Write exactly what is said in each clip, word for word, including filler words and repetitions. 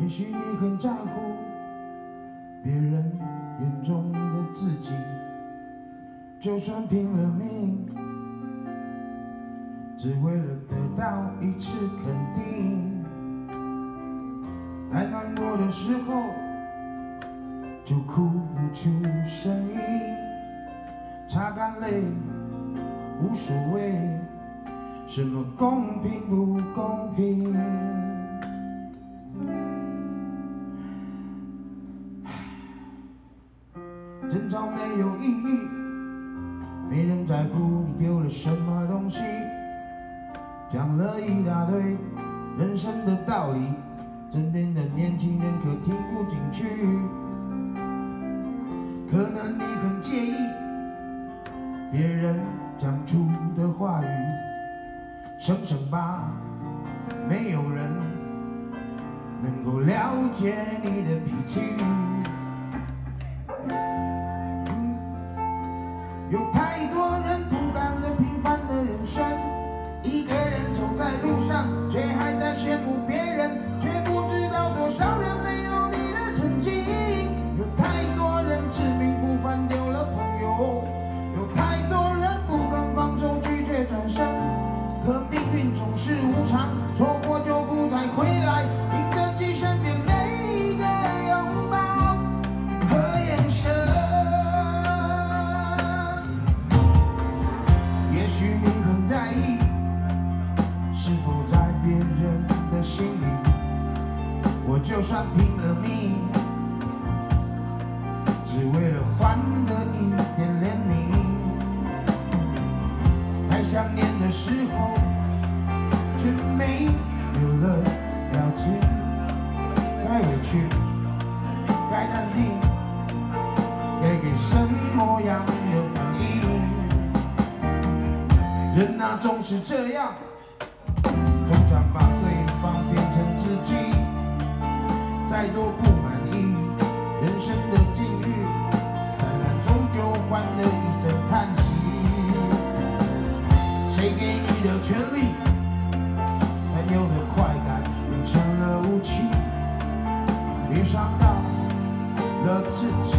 也许你很在乎别人眼中的自己，就算拼了命，只为了得到一次肯定。太难过的时候，就哭不出声音，擦干泪无所谓，什么公平不公平。 争吵没有意义，没人在乎你丢了什么东西。讲了一大堆人生的道理，身边的年轻人可听不进去。可能你很介意别人讲出的话语，省省吧，没有人能够了解你的脾气。 有太多人孤单的平凡的人生，一个人走在路上，却还在羡慕别人，却不知道多少人没有你的曾经。有太多人自命不凡，丢了朋友；有太多人不敢放手，拒绝转身。可命运总是无常，错过就不再回来。你珍惜身边每一个拥抱和眼神。 也许你很在意，是否在别人的心里？我就算拼了命，只为了换得一点怜悯。太想念的时候，却没有了表情，该委屈，该淡定，该给什么样的反应？ 人啊，总是这样，通常把对方变成自己。再多不满意人生的境遇，但终究换得一声叹息。谁给你的权利？男友的快感变成了武器，别伤到了自己。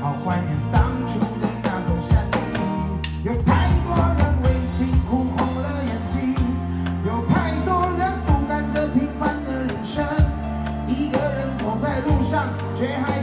好怀念当初的那口善意，有太多人。 哭红了眼睛，有太多人不甘这平凡的人生，一个人走在路上，却还。